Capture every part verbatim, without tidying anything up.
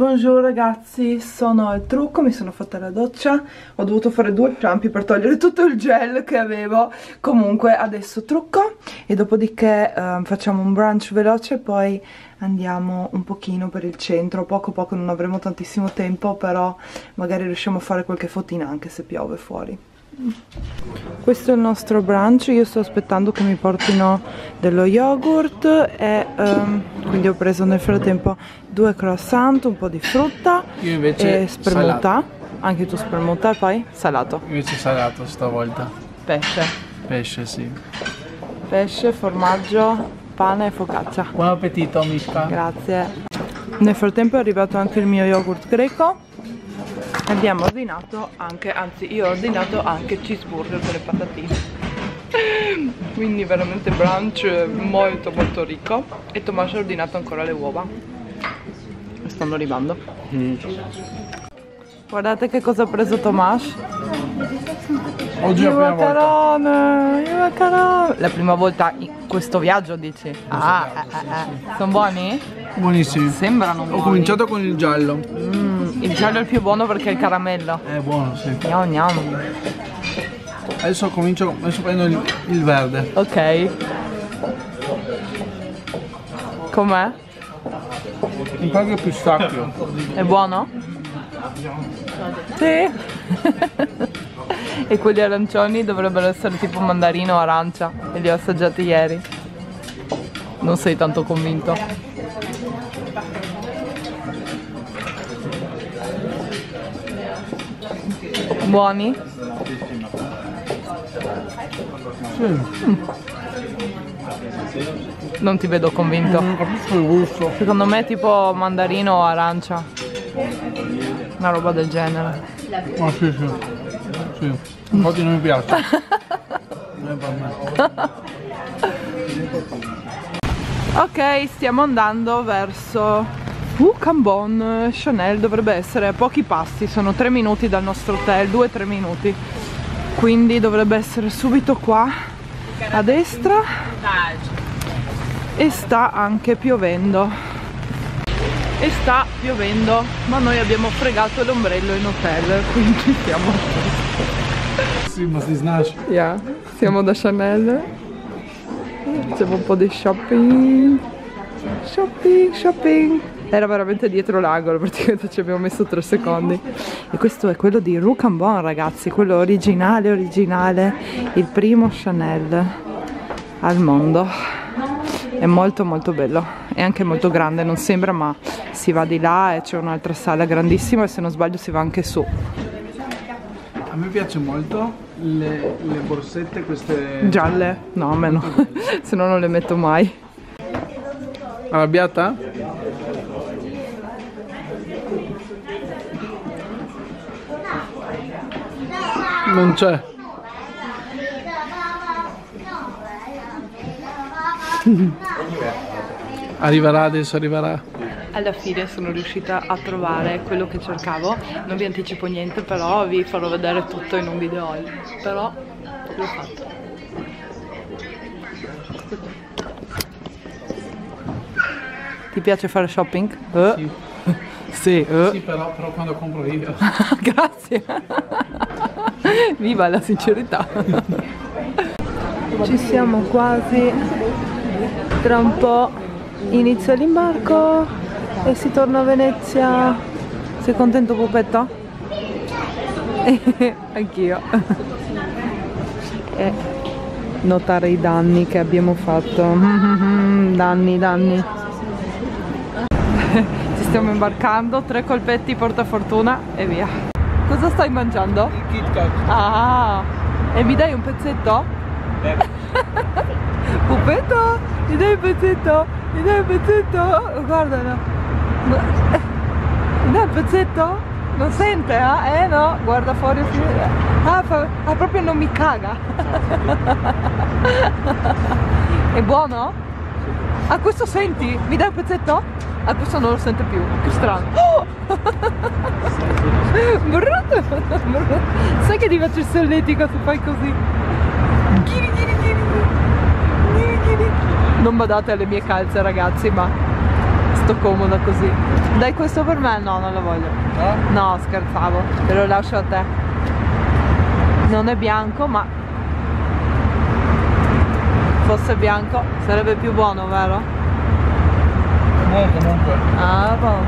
Buongiorno ragazzi, sono al trucco, mi sono fatta la doccia, ho dovuto fare due ciampi per togliere tutto il gel che avevo. Comunque adesso trucco e dopodiché eh, facciamo un brunch veloce e poi andiamo un pochino per il centro, poco poco, non avremo tantissimo tempo, però magari riusciamo a fare qualche fotina anche se piove fuori. Questo è il nostro brunch, io sto aspettando che mi portino dello yogurt e um, quindi ho preso nel frattempo due croissant, un po' di frutta io invece e spremuta, salato. Anche tu spremuta e poi salato. Invece salato stavolta. Pesce. Pesce, sì. Pesce, formaggio, pane e focaccia. Buon appetito amica. Grazie. Nel frattempo è arrivato anche il mio yogurt greco. Abbiamo ordinato anche, anzi io ho ordinato anche cheeseburger con le patatine. Quindi veramente brunch molto molto ricco. E Tommaso ha ordinato ancora le uova. Stanno arrivando. Mm. Guardate che cosa ha preso Tommaso. Oggi è la prima macarone, volta. I macarone. La prima volta in questo viaggio dici? Ah, ah, sì, ah, sì. Sono buoni? Buonissimi. Sembrano buoni. Ho cominciato con il giallo. Mm. Il giallo è il più buono perché è il caramello. È buono, sì. Andiamo, andiamo. Adesso comincio, adesso prendo il, il verde. Ok. Com'è? Un po' di pistacchio. È buono? Sì. E quelli arancioni dovrebbero essere tipo mandarino o arancia. E li ho assaggiati ieri. Non sei tanto convinto. Buoni? Sì. Mm. Non ti vedo convinto. Non capisco il gusto. Secondo me è tipo mandarino o arancia. Una roba del genere. Ma sì, sì. Sì. Infatti non mi piace. Non è per me. Ok, stiamo andando verso Rue Cambon. Chanel dovrebbe essere a pochi passi, sono tre minuti dal nostro hotel, due tre minuti, quindi dovrebbe essere subito qua a destra e sta anche piovendo e sta piovendo ma noi abbiamo fregato l'ombrello in hotel, quindi siamo sì, ma si snasce. Yeah, siamo da Chanel, facciamo un po' di shopping shopping shopping. Era veramente dietro l'angolo, praticamente ci abbiamo messo tre secondi. E questo è quello di Rue Cambon, ragazzi, quello originale, originale, il primo Chanel al mondo. È molto molto bello, è anche molto grande, non sembra, ma si va di là e c'è un'altra sala grandissima e se non sbaglio si va anche su. A me piace molto le, le borsette queste... Gialle? No, a me no, se no non le metto mai. Arrabbiata? Non c'è. Arriverà adesso, arriverà. Alla fine sono riuscita a trovare quello che cercavo. Non vi anticipo niente, però vi farò vedere tutto in un video oggi. Però l'ho fatto. Ti piace fare shopping? Eh? Sì. Sì, eh. Sì, però, però quando compro io. Grazie. Viva la sincerità. Ci siamo quasi. Tra un po' inizia l'imbarco e si torna a Venezia. Sei contento, pupetto? Anch'io. E notare i danni che abbiamo fatto. Danni, danni. Ci stiamo imbarcando, tre colpetti portafortuna e via. Cosa stai mangiando? Il KitKat. Ah, e mi dai un pezzetto? Eh. Pupetto, mi dai un pezzetto? Mi dai un pezzetto? Guardalo. Mi dai un pezzetto? Non sente, eh? Eh no? Guarda fuori. Ah, fa... ah proprio non mi caga. È buono? A questo senti? Mi dai un pezzetto? A questo non lo sente più. Che strano. Oh! Brutto, brutto. Sai che ti faccio il solletico se fai così. Ghiri, ghiri, ghiri. Ghiri, ghiri. Non badate alle mie calze ragazzi, ma molto comoda così. Dai questo per me? No, non lo voglio. Eh? No, scherzavo, te lo lascio a te. Non è bianco, ma fosse bianco sarebbe più buono, vero? È buono comunque. Ah, buono.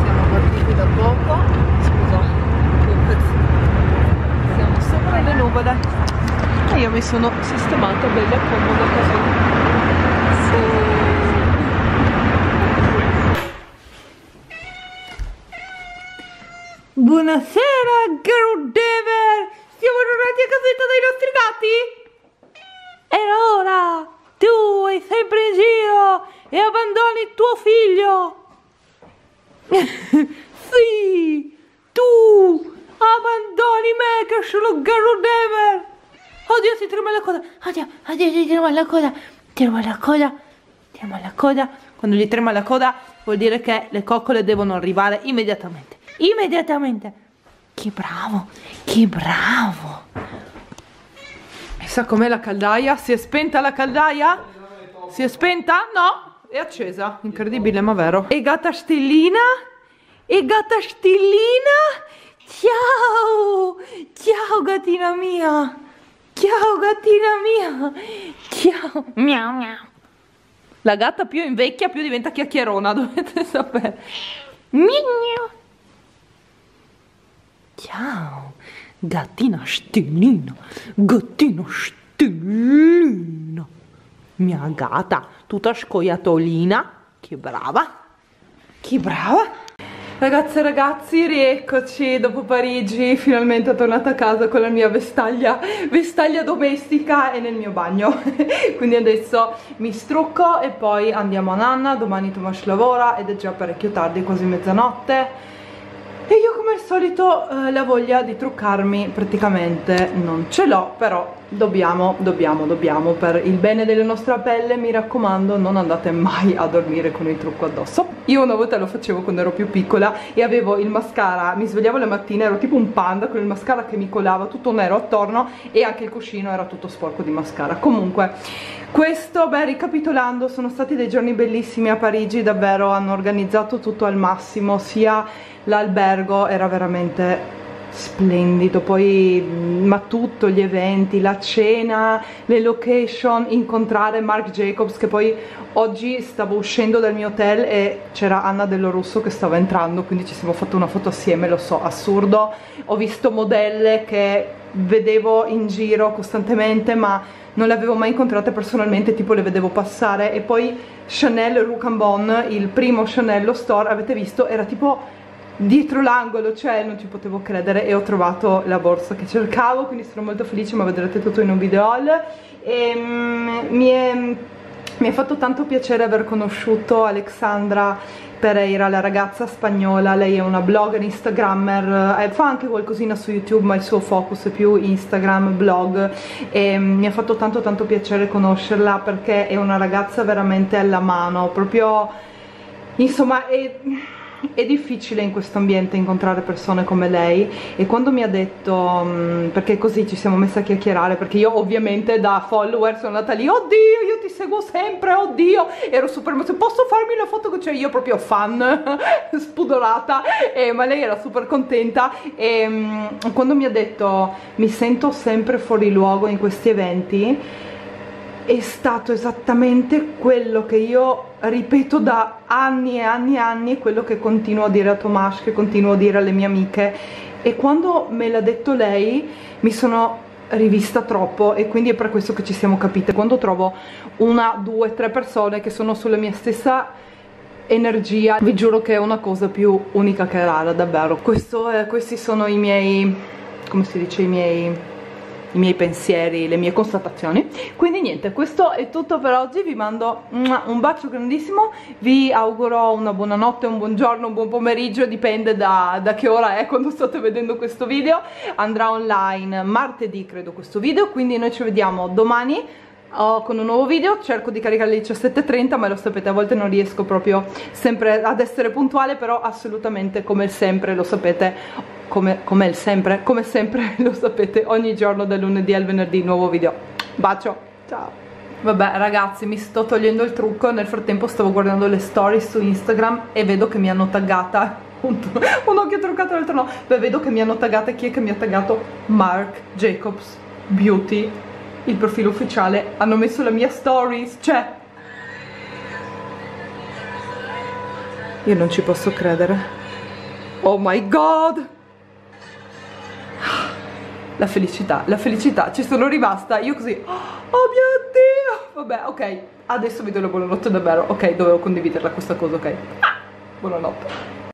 Siamo partiti da poco. Scusa. Siamo sopra le nuvole. E io mi sono sistemata bella e comoda così. Sì. Buonasera, girl dever! Siamo tornati a casetta dai nostri gatti? Era ora! Tu è sempre in giro e abbandoni tuo figlio! Sì! Tu abbandoni me che sono girl dever! Oddio, si trema la coda, oddio, oddio, si trema la coda, trema la coda, trema la coda. Quando gli trema la coda vuol dire che le coccole devono arrivare immediatamente, immediatamente. Che bravo, che bravo. E sa com'è la caldaia? Si è spenta la caldaia? Si è spenta? No, è accesa, incredibile ma vero. E gatta stellina? E gatta stellina? Ciao, ciao gattina mia. Ciao gattina mia, ciao, miau miau. La gatta più invecchia più diventa chiacchierona, dovete sapere. Miau. Ciao gattina stellina, gattina stellina. Mia gatta tutta scoiattolina, che brava, che brava. Ragazze e ragazzi, rieccoci dopo Parigi, finalmente tornata a casa con la mia vestaglia, vestaglia domestica e nel mio bagno. Quindi adesso mi strucco e poi andiamo a nanna, domani Tomas lavora ed è già parecchio tardi, quasi mezzanotte. E io come al solito eh, la voglia di truccarmi praticamente non ce l'ho, però dobbiamo, dobbiamo, dobbiamo, per il bene della nostra pelle, mi raccomando, non andate mai a dormire con il trucco addosso. Io una volta lo facevo quando ero più piccola e avevo il mascara, mi svegliavo la mattina, ero tipo un panda con il mascara che mi colava tutto nero attorno e anche il cuscino era tutto sporco di mascara. Comunque, questo, beh, ricapitolando, sono stati dei giorni bellissimi a Parigi, davvero hanno organizzato tutto al massimo, sia l'albergo era veramente splendido, poi ma tutto, gli eventi, la cena, le location, incontrare Marc Jacobs, che poi oggi stavo uscendo dal mio hotel e c'era Anna Dello Russo che stava entrando, quindi ci siamo fatti una foto assieme, lo so, assurdo. Ho visto modelle che vedevo in giro costantemente ma non le avevo mai incontrate personalmente, tipo le vedevo passare. E poi Chanel Rue Cambon, il primo Chanel, lo store, avete visto, era tipo dietro l'angolo, cioè non ci potevo credere e ho trovato la borsa che cercavo, quindi sono molto felice, ma vedrete tutto in un video haul. E mm, mi è, mi è fatto tanto piacere aver conosciuto Alexandra Pereira, la ragazza spagnola. Lei è una blogger, instagrammer, eh, fa anche qualcosina su YouTube, ma il suo focus è più Instagram, blog, e mm, mi ha fatto tanto tanto piacere conoscerla perché è una ragazza veramente alla mano, proprio, insomma, è... è difficile in questo ambiente incontrare persone come lei. E quando mi ha detto, perché così ci siamo messi a chiacchierare, perché io ovviamente da follower sono andata lì, oddio io ti seguo sempre, oddio, ero super emozionata, posso farmi una foto con, cioè io proprio fan spudorata, eh, ma lei era super contenta. E mh, quando mi ha detto mi sento sempre fuori luogo in questi eventi, è stato esattamente quello che io ripeto da anni e anni e anni, e quello che continuo a dire a Tomas, che continuo a dire alle mie amiche. E quando me l'ha detto lei mi sono rivista troppo, e quindi è per questo che ci siamo capite. Quando trovo una, due, tre persone che sono sulla mia stessa energia, vi giuro che è una cosa più unica che rara, davvero. Questo, eh, questi sono i miei, come si dice, i miei... i miei pensieri, le mie constatazioni. Quindi niente, questo è tutto per oggi, vi mando un bacio grandissimo, vi auguro una buona notte, un buon giorno, un buon pomeriggio, dipende da, da che ora è quando state vedendo questo video. Andrà online martedì credo questo video, quindi noi ci vediamo domani oh, con un nuovo video. Cerco di caricare alle diciassette e trenta, ma lo sapete, a volte non riesco proprio sempre ad essere puntuale, però assolutamente, come sempre lo sapete, Come, come il sempre, come sempre lo sapete, ogni giorno dal lunedì al venerdì nuovo video. Bacio, ciao! Vabbè ragazzi, mi sto togliendo il trucco. Nel frattempo stavo guardando le stories su Instagram e vedo che mi hanno taggata un, un occhio truccato e l'altro no. Beh, vedo che mi hanno taggata. Chi è che mi ha taggato? Marc Jacobs Beauty, il profilo ufficiale. Hanno messo la mia stories, cioè io non ci posso credere. Oh my god, la felicità, la felicità, ci sono rimasta io così, oh mio dio. Vabbè, ok, adesso vi do la buonanotte davvero, ok, dovevo condividerla questa cosa, ok, ah, buonanotte.